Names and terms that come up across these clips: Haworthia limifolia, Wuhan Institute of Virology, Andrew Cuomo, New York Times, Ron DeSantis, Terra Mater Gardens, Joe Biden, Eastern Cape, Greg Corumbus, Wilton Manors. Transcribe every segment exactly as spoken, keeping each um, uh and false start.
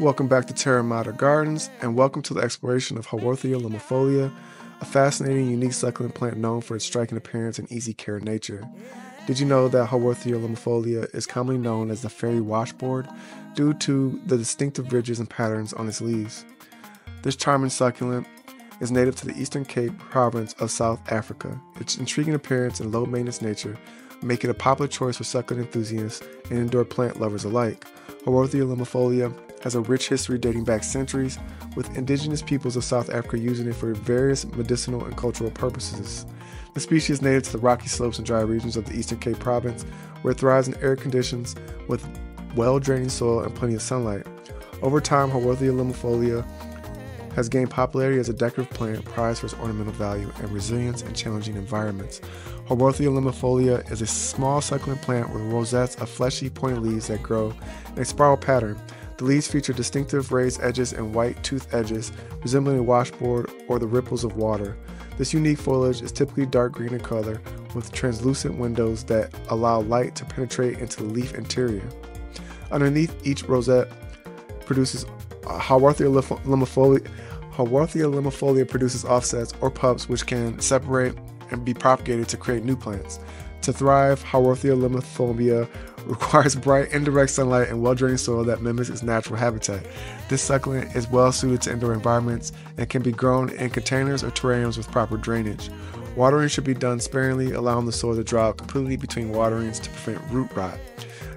Welcome back to Terra Mater Gardens, and welcome to the exploration of Haworthia limifolia, a fascinating, unique succulent plant known for its striking appearance and easy care nature. Did you know that Haworthia limifolia is commonly known as the fairy washboard due to the distinctive ridges and patterns on its leaves? This charming succulent is native to the Eastern Cape province of South Africa. Its intriguing appearance and low-maintenance nature make it a popular choice for succulent enthusiasts and indoor plant lovers alike. Haworthia limifolia has a rich history dating back centuries, with indigenous peoples of South Africa using it for various medicinal and cultural purposes. The species is native to the rocky slopes and dry regions of the Eastern Cape province, where it thrives in arid conditions with well-draining soil and plenty of sunlight. Over time, Haworthia limifolia has gained popularity as a decorative plant prized for its ornamental value and resilience in challenging environments. Haworthia limifolia is a small succulent plant with rosettes of fleshy, pointed leaves that grow in a spiral pattern. The leaves feature distinctive raised edges and white toothed edges, resembling a washboard or the ripples of water. This unique foliage is typically dark green in color, with translucent windows that allow light to penetrate into the leaf interior. Underneath each rosette produces Haworthia limifolia, Haworthia limifolia produces offsets or pups, which can separate and be propagated to create new plants. To thrive, Haworthia limifolia requires bright, indirect sunlight and well-drained soil that mimics its natural habitat. This succulent is well-suited to indoor environments and can be grown in containers or terrariums with proper drainage. Watering should be done sparingly, allowing the soil to dry out completely between waterings to prevent root rot.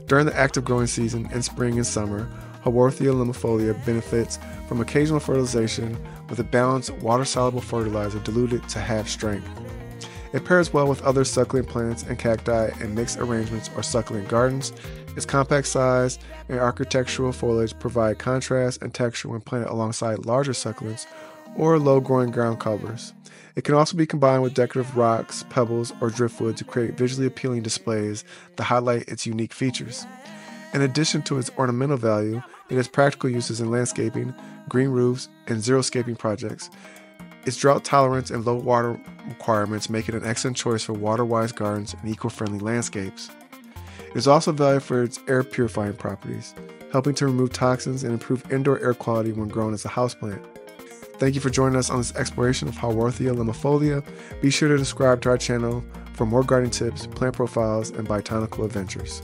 During the active growing season in spring and summer, Haworthia limifolia benefits from occasional fertilization with a balanced, water-soluble fertilizer diluted to half strength. It pairs well with other succulent plants and cacti in mixed arrangements or succulent gardens. Its compact size and architectural foliage provide contrast and texture when planted alongside larger succulents or low-growing ground covers. It can also be combined with decorative rocks, pebbles, or driftwood to create visually appealing displays that highlight its unique features. In addition to its ornamental value, it has practical uses in landscaping, green roofs, and xeriscaping projects. Its drought tolerance and low water requirements make it an excellent choice for water-wise gardens and eco-friendly landscapes. It is also valued for its air purifying properties, helping to remove toxins and improve indoor air quality when grown as a houseplant. Thank you for joining us on this exploration of Haworthia limifolia. Be sure to subscribe to our channel for more gardening tips, plant profiles, and botanical adventures.